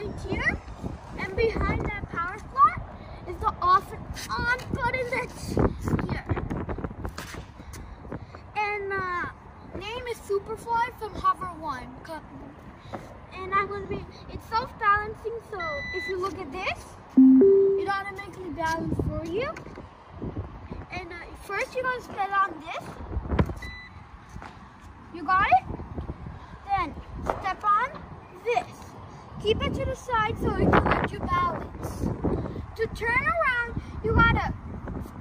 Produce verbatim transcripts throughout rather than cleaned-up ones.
right here, and behind that power slot is the off and on button that's here. And uh, name is Superfly from Hover one. And I'm gonna be, it's self-balancing, so if you look at this, it automatically balances for you. And uh, first you're gonna spin on this. You got it? Then step on this. Keep it to the side so it can let you balance. To turn around, you gotta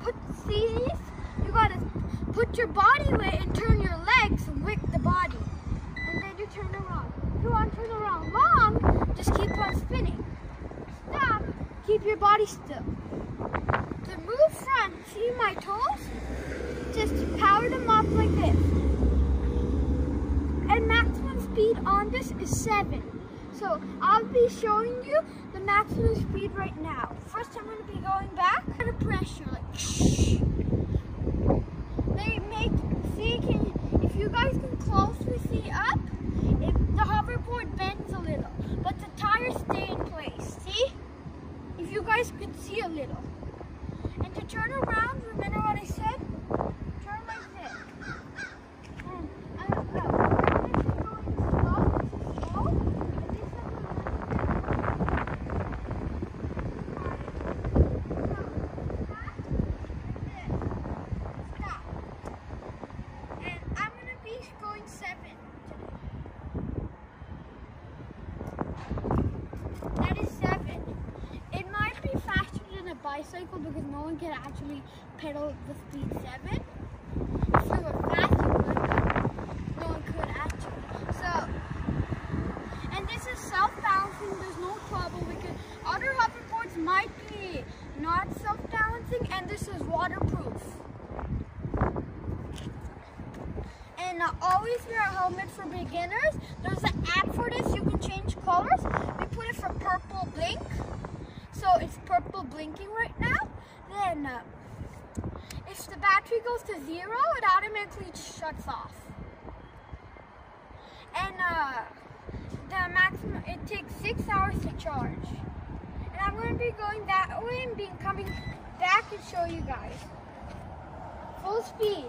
put see these? You gotta put your body weight and turn your legs with the body. And then you turn around. If you want to turn around long, just keep on spinning. Stop, keep your body still. To move front, see my toes? Just power them up like this. And maximum speed on this is seven. So I'll be showing you the maximum speed right now. First I'm gonna be going back under pressure, like shh. They make, see, can, if you guys can closely see up, if the hoverboard bends a little, but the tires stay in place, see? If you guys could see a little. And to turn around, remember what I said? Turn like this. And I don't know. Bicycle, because no one can actually pedal the speed seven. If you were fast, you would. No one could actually. So, and this is self-balancing. There's no trouble because other hoverboards might be not self-balancing, and this is waterproof. And uh, always wear a helmet for beginners. There's an app for this. You can change colors. We put it from purple blink. So it's purple blinking right now. Then uh, if the battery goes to zero, it automatically shuts off. And uh, the maximum, it takes six hours to charge. And I'm going to be going that way and be coming back and show you guys. Full speed.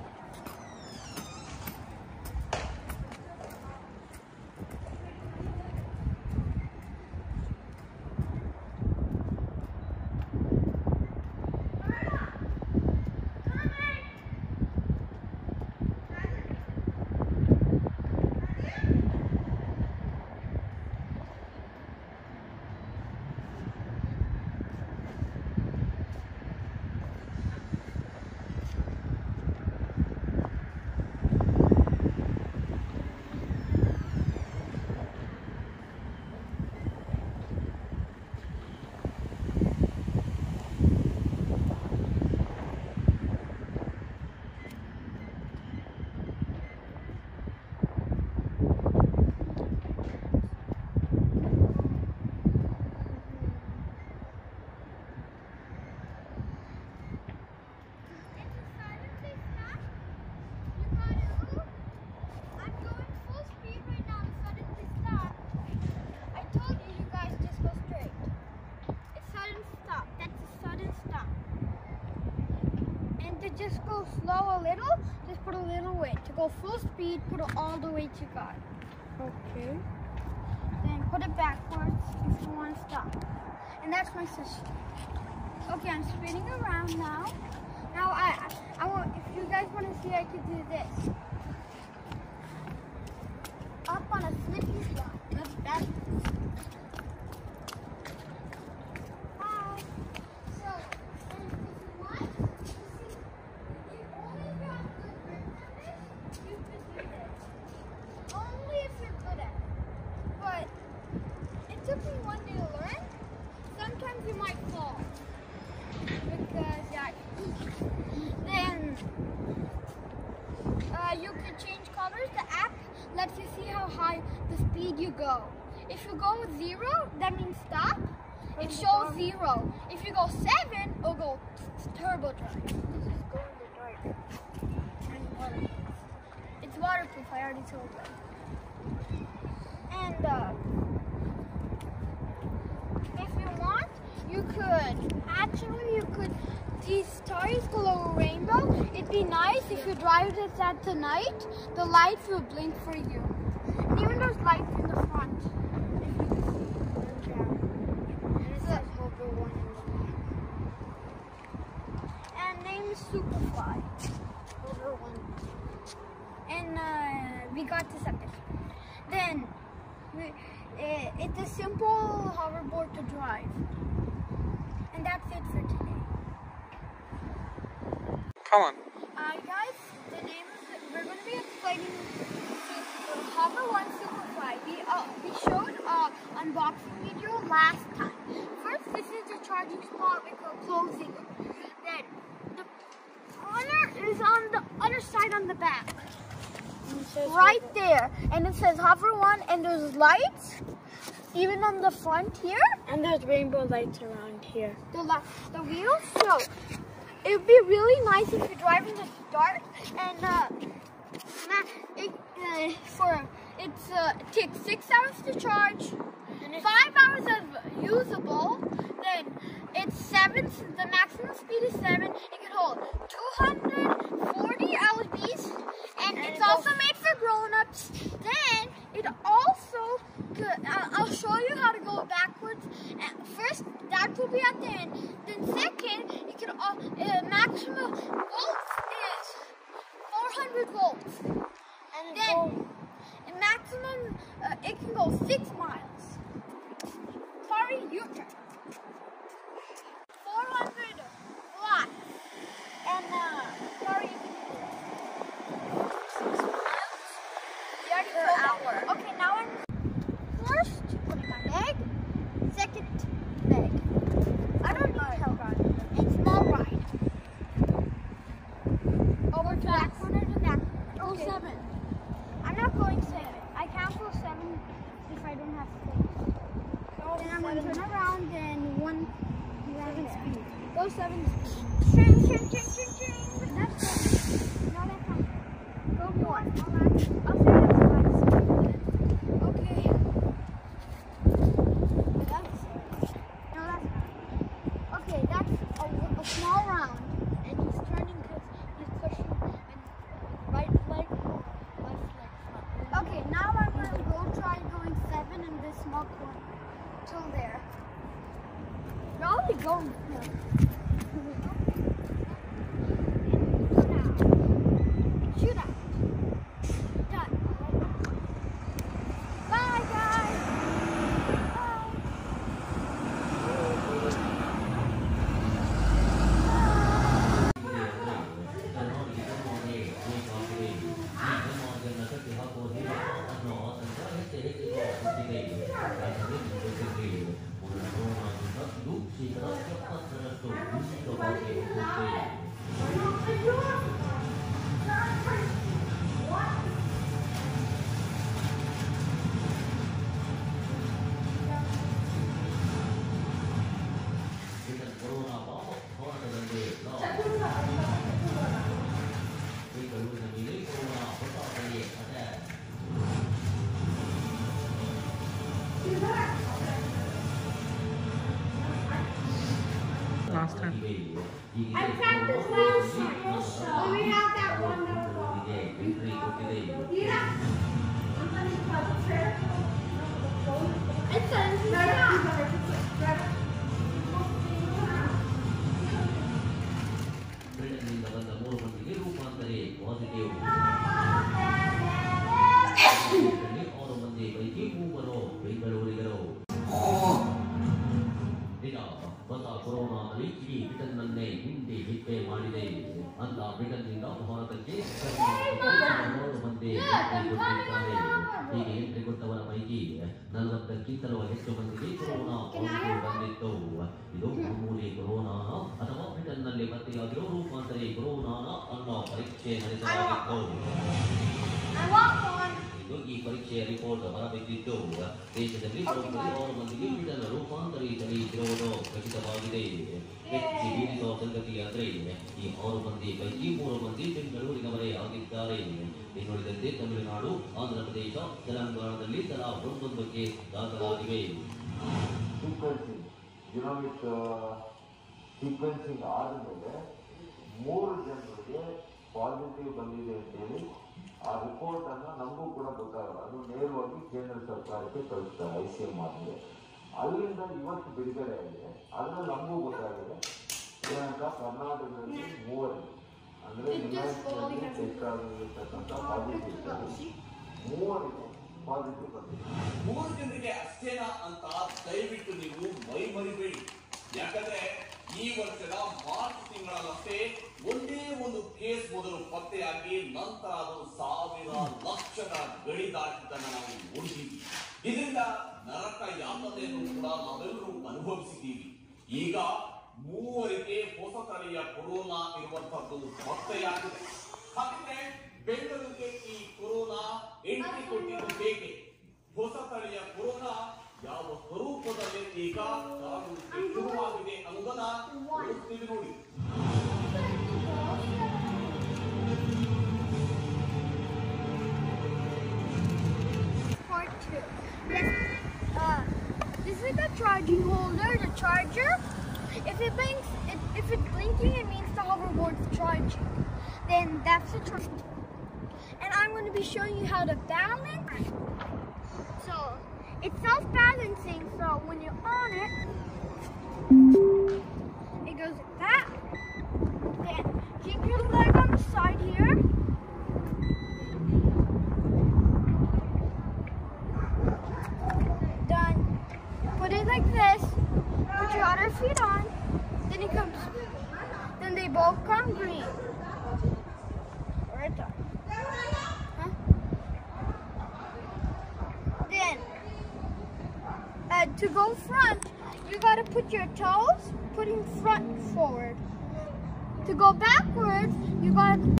Just go slow a little, just put a little weight. To go full speed, put all the weight you got. Okay. Then put it backwards if you want to stop. And that's my sister. Okay, I'm spinning around now. Now, I, I want, if you guys want to see, I can do this. Up on a slippy spot. That's, that's lets you see how high the speed you go. If you go zero, that means stop. It shows zero. If you go seven, it'll go turbo drive. This is going to dark. And waterproof. It's waterproof, I already told you. And uh, good. Actually, you could, these stars glow rainbow. It'd be nice if you drive this at the night. The lights will blink for you. And even those lights in the front. And name is Superfly. Hover one. And uh, we got this epic. Then we. It, it's a simple hoverboard to drive. And that's it for today. Come on. Uh, guys, the name is, we're going to be explaining Hover one Superfly. We, uh, we showed an uh, unboxing video last time. First, this is the charging spot with the closing. Then, the corner is on the other side on the back. Right there, and it says Hover one, and there's lights even on the front here, and there's rainbow lights around here. The the wheels. So it would be really nice if you're driving the dark, and uh, it uh, for it's uh, it takes six hours to charge, five hours of usable. Then it's seven. The maximum speed is seven. It can hold two hundred forty pounds, and, and it's it also made for grown-ups. Then it also could, uh, I'll show you how to go backwards. Uh, first, that will be at the end. Then second, it can all uh, maximum volts is four hundred volts, and then oh. maximum uh, it can go six miles. Sorry, your turn. four hundred watts, and uh, sorry. Hour. Okay, now I'm first putting my bag, second bag. I don't need help on it. It's not right. Over to back corner to back corner. Oh, okay. Seven. I'm not going seven. I can't go seven if I don't have six. Oh, then I'm going to turn around and one seven there. Speed. Go seven speed. Ching, ching, ching, ching, ching. That's seven. No, that's not. Go one. I'll say that. Go. Shoot out. Done. Bye, guys. Bye. Last time. I practiced last time. We have that wonderful. Yeah. It says yeah. I want one. Report of Arabic Dog, they should have been all the unit and roof on the road, which is about the day. It is often the train. He all of the people of the people who recover a guitarine. It was the date of Leonardo, on the day of the little of Rumble Bucket, Data Way. Two countries, you know, it's. sequencing ಆದಮೇಲೆ ಮೂರು ಜನರಿಗೆ positive ಬಂದಿದೆ ಅಂತೇಳಿ ಆ report ಅನ್ನು ನಮಗೂ ಕೂಡ ಗೊತ್ತಾಗಲ್ಲ, ಅದು ನೇರವಾಗಿ ಕೇಂದ್ರ ಸರ್ಕಾರಕ್ಕೆ ಕಳಿಸ್ತಾರೆ ಐ ಸಿ ಎಂ ಆಗಿದೆ. ಅಲ್ಲಿಂದ ಇವತ್ತು ಬಿಡುಗಡೆ ಆಗಿದೆ, ಅದನ್ನ ನಮಗೂ ಗೊತ್ತಾಗಿದೆ. ಏನಂತ ಕರ್ನಾಟಕದಲ್ಲಿ ಮೂವರಲ್ಲಿ ಅಂದರೆ ಇರ್ತಕ್ಕಂಥ ಪಾಸಿಟಿವ್ ಮೂವರಿಗೆ ಪಾಸಿಟಿವ್ ಬಂದಿದೆ. ಮೂರು ಜನರಿಗೆ ಅಷ್ಟೇನಾ ಅಂತ ದಯವಿಟ್ಟು ನೀವು ಮೈ ಮರಿಬೇಡಿ. ಯಾಕಂದ್ರೆ ಈ ವರ್ಷದ ಮಾರ್ಚ್ ತಿಂಗಳಲ್ಲಷ್ಟೇ ಒಂದೇ ಒಂದು ಕೇಸ್ ಮೊದಲು ಪತ್ತೆಯಾಗಿ ನಂತರ ಅದು ಸಾವಿರ ಲಕ್ಷದ ಗಡಿ ದಾಟಿದ್ದನ್ನು ನಾವು ನೋಡಿದ್ದೀವಿ. ಇದರಿಂದ ನರಕ ಯಾತನೆಯನ್ನು ಕೂಡ ನಾವೆಲ್ಲರೂ ಅನುಭವಿಸಿದ್ದೀವಿ. ಈಗ ಮೂವರಿಗೆ ಹೊಸ ತಳಿಯ ಕೊರೋನಾ ಇರುವಂತಹದ್ದು ಪತ್ತೆಯಾಗಿದೆ. ಹಾಗಾದ್ರೆ ಬೆಂಗಳೂರಿಗೆ ಈ ಕೊರೋನಾ ಎಂಟ್ರಿ ಕೊಟ್ಟಿದ್ದು ಹೇಗೆ? ಹೊಸ ತಳಿಯ ಕೊರೋನಾ ಯಾವ ಸ್ವರೂಪದಲ್ಲಿ ಈಗ ಶುರುವಾಗಿದೆ ಅನ್ನೋದನ್ನ ತಿಳಿಸ್ತೀವಿ ನೋಡಿ. Uh, this is the charging holder, the charger. If it blinks, it, if it's blinking, it means the hoverboard's charging. Then that's the charger. And I'm going to be showing you how to balance. So it's self-balancing. So when you're on it, it goes like that. Then keep your leg on the side here. Feet on, then it comes, then they both come green. Right there. Huh? Then, uh, to go front, you gotta put your toes, putting front forward. To go backwards, you gotta